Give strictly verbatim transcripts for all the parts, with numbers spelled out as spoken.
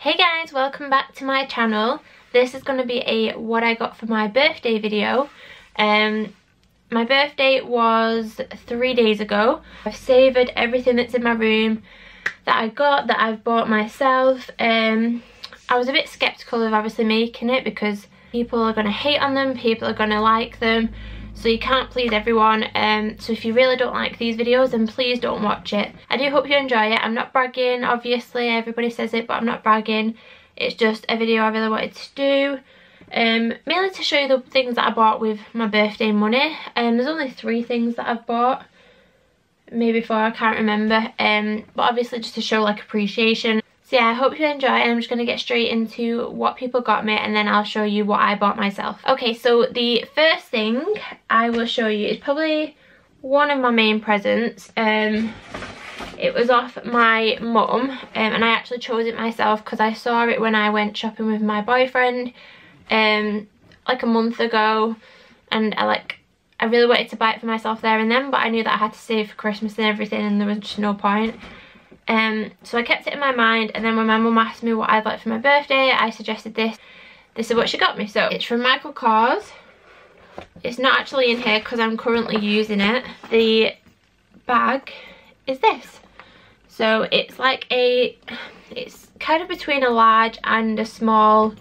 Hey guys, welcome back to my channel. This is going to be a what I got for my birthday video. Um, my birthday was three days ago. I've savoured everything that's in my room that I got, that I've bought myself. Um, I was a bit sceptical of obviously making it because people are going to hate on them, people are going to like them, so you can't please everyone. Um, so if you really don't like these videos, then please don't watch it. I do hope you enjoy it. I'm not bragging, obviously, everybody says it, but I'm not bragging. It's just a video I really wanted to do, um, mainly to show you the things that I bought with my birthday money. Um, there's only three things that I've bought, maybe four, I can't remember, um, but obviously just to show like appreciation. So yeah, I hope you enjoy it, and I'm just going to get straight into what people got me and then I'll show you what I bought myself. Okay, so the first thing I will show you is probably one of my main presents. Um, it was off my mum, um, and I actually chose it myself because I saw it when I went shopping with my boyfriend um, like a month ago, and I like I really wanted to buy it for myself there and then, but I knew that I had to save for Christmas and everything and there was just no point. Um, so I kept it in my mind, and then when my mum asked me what I'd like for my birthday, I suggested this. This is what she got me. So it's from Michael Kors. It's not actually in here because I'm currently using it. The bag is this. So it's like a, it's kind of between a large and a small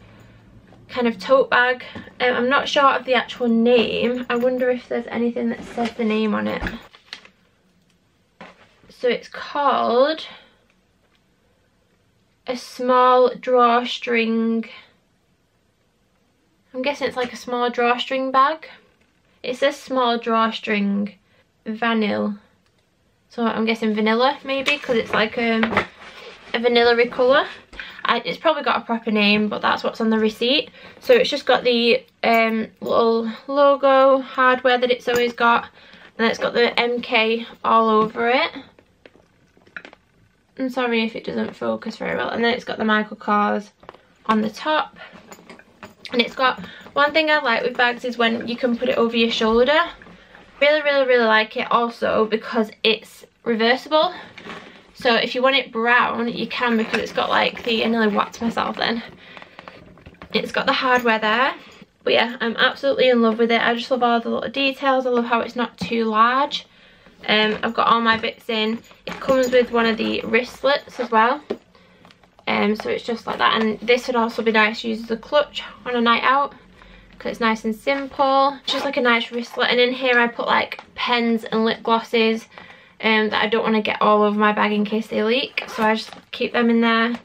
kind of tote bag. Um, I'm not sure of the actual name. I wonder if there's anything that says the name on it. So it's called a small drawstring, I'm guessing it's like a small drawstring bag. It says small drawstring vanilla, so I'm guessing vanilla maybe because it's like um, a vanilla-y colour. I, it's probably got a proper name, but that's what's on the receipt. So it's just got the um, little logo hardware that it's always got, and it's got the M K all over it. I'm sorry if it doesn't focus very well. And then it's got the Michael Kors on the top. And it's got, one thing I like with bags is when you can put it over your shoulder. Really, really, really like it also because it's reversible. So if you want it brown, you can, because it's got like the, I nearly whacked myself then. It's got the hardware there. But yeah, I'm absolutely in love with it. I just love all the little details. I love how it's not too large. Um, I've got all my bits in. It comes with one of the wristlets as well. Um, so it's just like that. And this would also be nice to use as a clutch on a night out, because it's nice and simple. It's just like a nice wristlet. And in here I put like pens and lip glosses um, that I don't want to get all over my bag in case they leak. So I just keep them in there.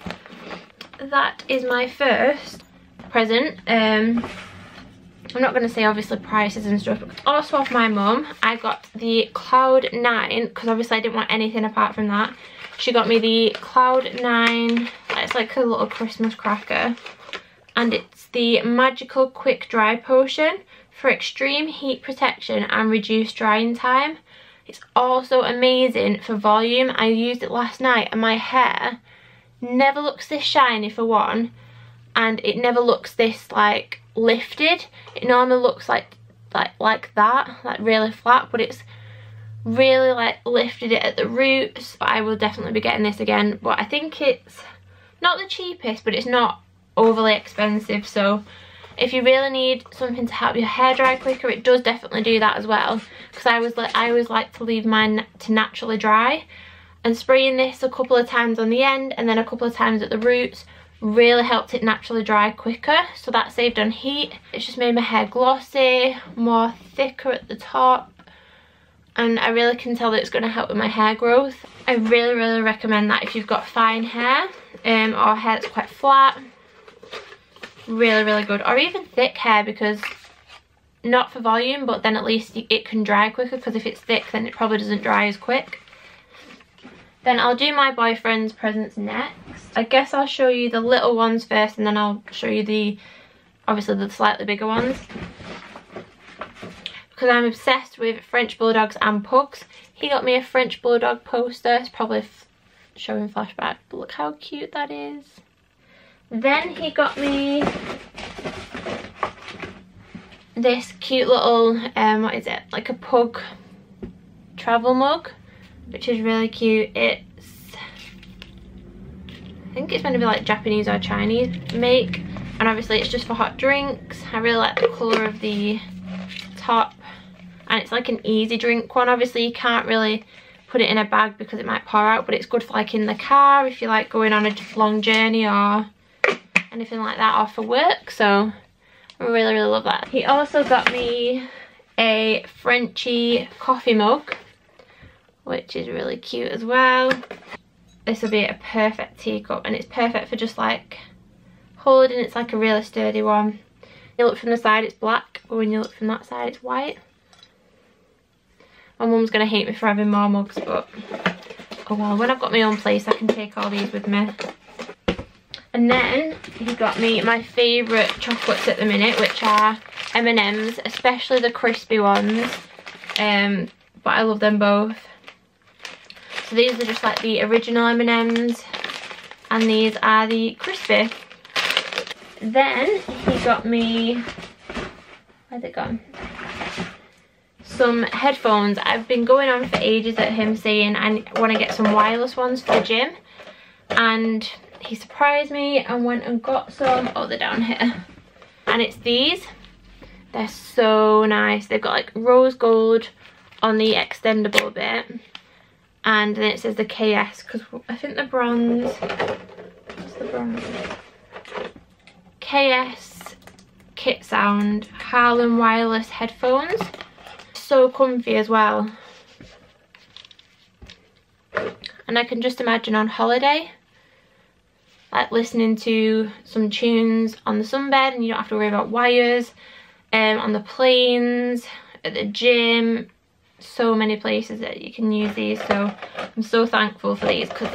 That is my first present. Um... I'm not going to say obviously prices and stuff. Also off my mum, I got the Cloud Nine, because obviously I didn't want anything apart from that. She got me the Cloud Nine, it's like a little Christmas cracker. And it's the Magical Quick Dry Potion for extreme heat protection and reduced drying time. It's also amazing for volume. I used it last night and my hair never looks this shiny for one. And it never looks this like lifted. It normally looks like like like that, like really flat, but it's really like lifted it at the roots. But I will definitely be getting this again. But I think it's not the cheapest, but it's not overly expensive. So if you really need something to help your hair dry quicker, it does definitely do that as well. Because I was like I always like to leave mine to naturally dry, and spraying this a couple of times on the end and then a couple of times at the roots really helped it naturally dry quicker, so that saved on heat. It's just made my hair glossy, more thicker at the top, and I really can tell that it's going to help with my hair growth. I really really recommend that if you've got fine hair um, or hair that's quite flat. Really really good. Or even thick hair, because not for volume, but then at least it can dry quicker, because if it's thick then it probably doesn't dry as quick. Then I'll do my boyfriend's presents next. I guess I'll show you the little ones first, and then I'll show you the, obviously the slightly bigger ones. Because I'm obsessed with French Bulldogs and pugs. He got me a French Bulldog poster. It's probably showing flashback, but look how cute that is. Then he got me this cute little, um, what is it? Like a pug travel mug, which is really cute. It's I think it's meant to be like Japanese or Chinese make, and obviously it's just for hot drinks. I really like the colour of the top, and it's like an easy drink one. Obviously you can't really put it in a bag because it might pour out, but it's good for like in the car if you like going on a long journey or anything like that, or for work. So I really really love that. He also got me a Frenchie coffee mug, which is really cute as well. This will be a perfect teacup, and it's perfect for just like holding. It's like a really sturdy one. You look from the side, it's black, but when you look from that side, it's white. My mum's gonna hate me for having more mugs, but oh well, when I've got my own place I can take all these with me. And then he got me my favourite chocolates at the minute, which are M and M's, especially the crispy ones. Um, but I love them both. So these are just like the original M and M's, and these are the crispy. Then he got me, where's it gone? Some headphones. I've been going on for ages at him saying I want to get some wireless ones for the gym, and he surprised me and went and got some. Oh, they're down here. And it's these. They're so nice. They've got like rose gold on the extendable bit, and then it says the K S, because I think the bronze, what's the bronze? K S Kit Sound Harlem wireless headphones. So comfy as well. And I can just imagine on holiday, like listening to some tunes on the sunbed, and you don't have to worry about wires, um, on the planes, at the gym, so many places that you can use these. So I'm so thankful for these, because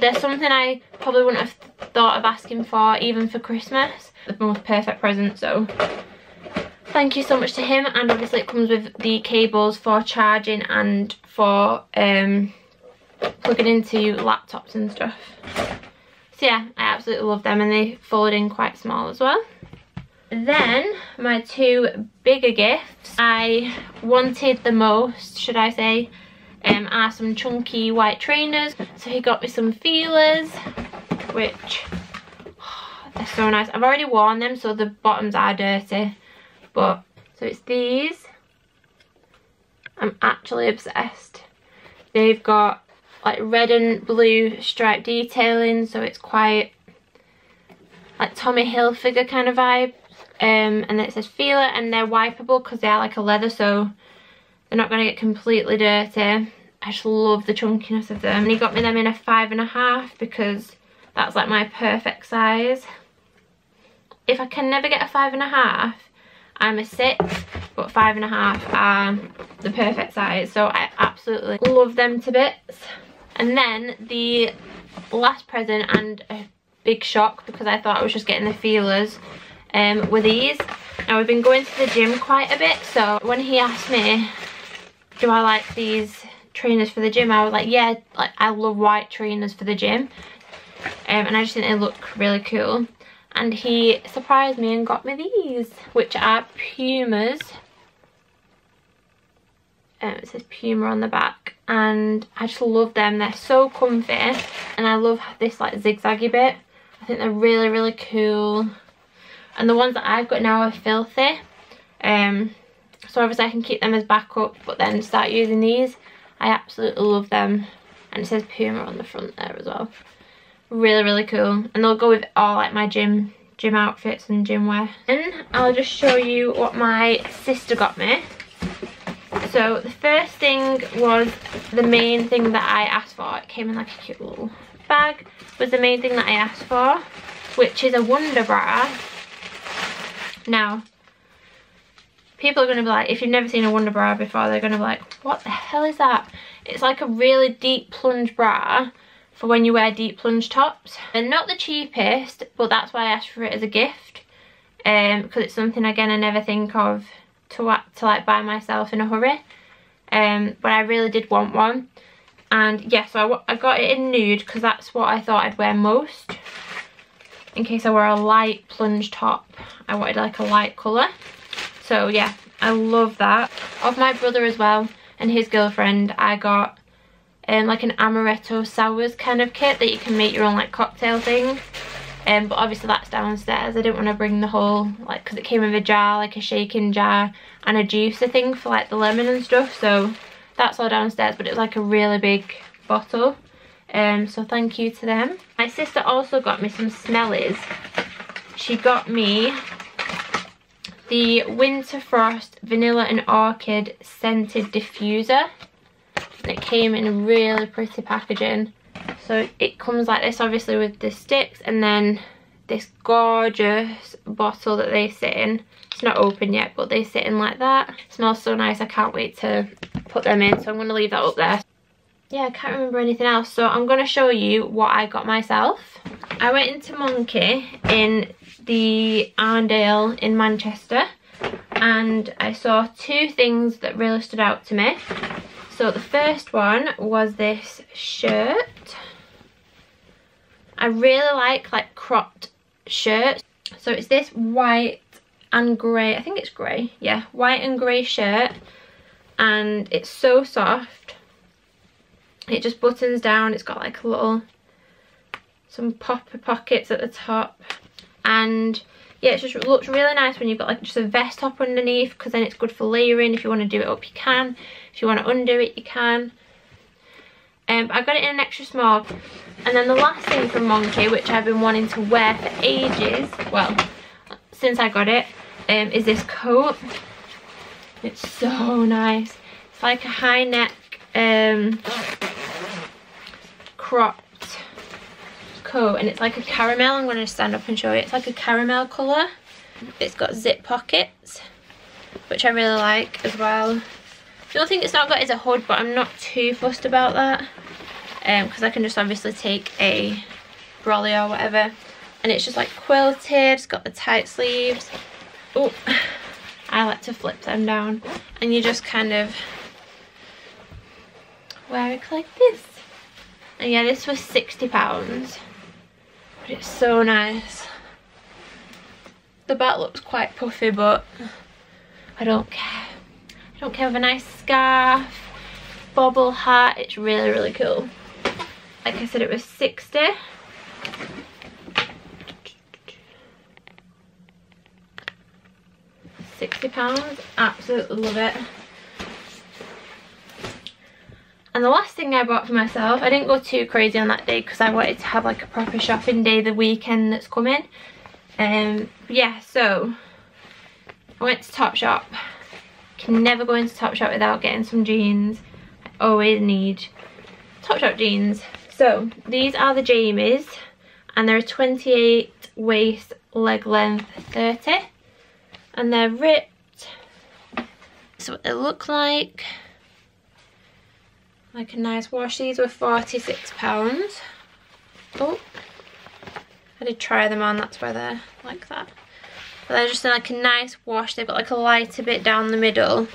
there's something I probably wouldn't have thought of asking for, even for Christmas. The most perfect present, so thank you so much to him. And obviously it comes with the cables for charging and for um, plugging into laptops and stuff. So yeah, I absolutely love them, and they fold in quite small as well. Then my two bigger gifts I wanted the most, should I say, um, are some chunky white trainers. So he got me some feelers, which oh, they're so nice. I've already worn them, so the bottoms are dirty, but so it's these. I'm actually obsessed. They've got like red and blue stripe detailing, so it's quite like Tommy Hilfiger kind of vibe. Um, and then it says feeler, and they're wipeable because they are like a leather, so they're not going to get completely dirty. I just love the chunkiness of them. And he got me them in a five and a half because that's like my perfect size. If I can never get a five and a half, I'm a six, but five and a half are the perfect size. So I absolutely love them to bits. And then the last present, and a big shock because I thought I was just getting the feelers, um, were these. Now we've been going to the gym quite a bit, so when he asked me, do I like these trainers for the gym? I was like, yeah, like I love white trainers for the gym. Um, and I just think they look really cool. And he surprised me and got me these, which are Pumas. Um, it says Puma on the back, and I just love them. They're so comfy, and I love this like zigzaggy bit. I think they're really really cool, and the ones that I've got now are filthy, um, so obviously I can keep them as backup, but then start using these. I absolutely love them, and it says Puma on the front there as well. Really really cool, and they'll go with all like my gym gym outfits and gym wear. And I'll just show you what my sister got me. So the first thing was the main thing that I asked for. It came in like a cute little bag. Was the main thing that I asked for, which is a Wonderbra. Now people are going to be like, if you've never seen a Wonderbra before, they're going to be like, what the hell is that? It's like a really deep plunge bra for when you wear deep plunge tops. And not the cheapest, but that's why I asked for it as a gift, um because it's something again I never think of to to like buy myself in a hurry, um but I really did want one. And yeah, so I, w I got it in nude because that's what I thought I'd wear most in case I wore a light plunge top. I wanted like a light colour, so yeah, I love that. Of my brother as well and his girlfriend, I got um, like an amaretto sours kind of kit that you can make your own like cocktail thing. Um, but obviously that's downstairs. I didn't want to bring the whole, like, because it came with a jar, like a shaking jar and a juicer thing for like the lemon and stuff, so that's all downstairs, but it was like a really big bottle. Um, so thank you to them. My sister also got me some smellies. She got me the Winter Frost Vanilla and Orchid Scented Diffuser. And it came in a really pretty packaging. So it comes like this, obviously, with the sticks, and then this gorgeous bottle that they sit in. It's not open yet, but they sit in like that. It smells so nice. I can't wait to put them in, so I'm going to leave that up there. Yeah, I can't remember anything else, so I'm going to show you what I got myself. I went into Monkey in the Arndale in Manchester, and I saw two things that really stood out to me. So the first one was this shirt. I really like like cropped shirts. So it's this white and grey, I think it's grey, yeah, white and grey shirt, and it's so soft. It just buttons down. It's got like a little, some popper pockets at the top, and yeah, it just looks really nice when you've got like just a vest top underneath, because then it's good for layering. If you want to do it up, you can. If you want to undo it, you can. Um, I got it in an extra small. And then the last thing from Monkey, which I've been wanting to wear for ages, well, since I got it, um, is this coat. It's so nice. It's like a high neck, um, crop. Coat, and it's like a caramel. I'm going to stand up and show you. It's like a caramel colour. It's got zip pockets, which I really like as well. The only thing it's not got is a hood, but I'm not too fussed about that, um, because I can just obviously take a brolly or whatever. And it's just like quilted. It's got the tight sleeves. Oh, I like to flip them down, and you just kind of wear it like this. And yeah, this was sixty pounds. But it's so nice. The back looks quite puffy, but I don't care. I don't care. With a nice scarf, bobble hat. It's really, really cool. Like I said, it was sixty. sixty pounds. Absolutely love it. And the last thing I bought for myself, I didn't go too crazy on that day because I wanted to have like a proper shopping day the weekend that's coming. Um, yeah, so I went to Topshop. Can never go into Topshop without getting some jeans. I always need Topshop jeans. So these are the Jamies, and they're a twenty-eight waist, leg length thirty, and they're ripped. That's what they look like. Like a nice wash. These were forty-six pounds. Oh, I did try them on, that's why they're like that. But they're just in like a nice wash. They've got like a lighter bit down the middle, um,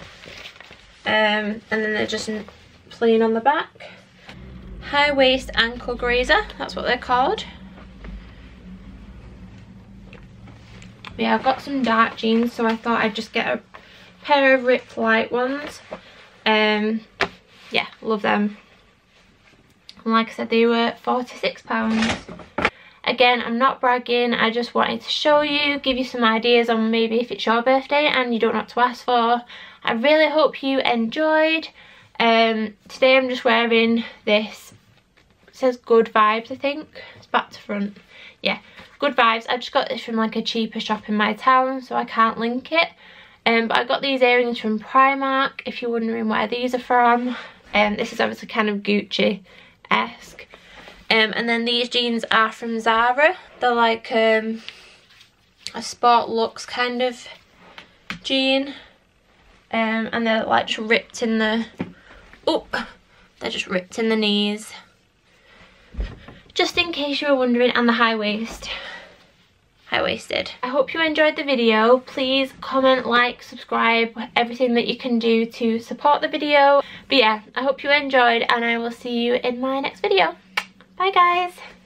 and then they're just plain on the back. High waist ankle grazer, that's what they're called. Yeah, I've got some dark jeans, so I thought I'd just get a pair of ripped light ones. Um. Yeah, love them. And like I said, they were forty-six pounds. Again, I'm not bragging, I just wanted to show you, give you some ideas on maybe if it's your birthday and you don't know what to ask for. I really hope you enjoyed. Um, today I'm just wearing this, it says Good Vibes, I think. It's back to front. Yeah, Good Vibes. I just got this from like a cheaper shop in my town, so I can't link it. Um, but I got these earrings from Primark, if you're wondering where these are from. Um, this is obviously kind of Gucci-esque. Um, and then these jeans are from Zara. They're like um, a Sportlux kind of jean. Um, and they're like just ripped in the... Oh! They're just ripped in the knees. Just in case you were wondering. And the high waist. High-waisted. I hope you enjoyed the video. Please comment, like, subscribe, everything that you can do to support the video. But yeah, I hope you enjoyed, and I will see you in my next video. Bye guys!